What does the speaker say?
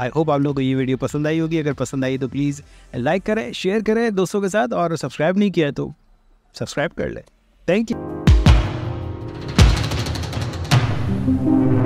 I hope आप लोगों को ये वीडियो पसंद आई होगी। अगर पसंद आई तो प्लीज़ लाइक करें, शेयर करें दोस्तों के साथ, और सब्सक्राइब नहीं किया है तो सब्सक्राइब कर लें। Thank you.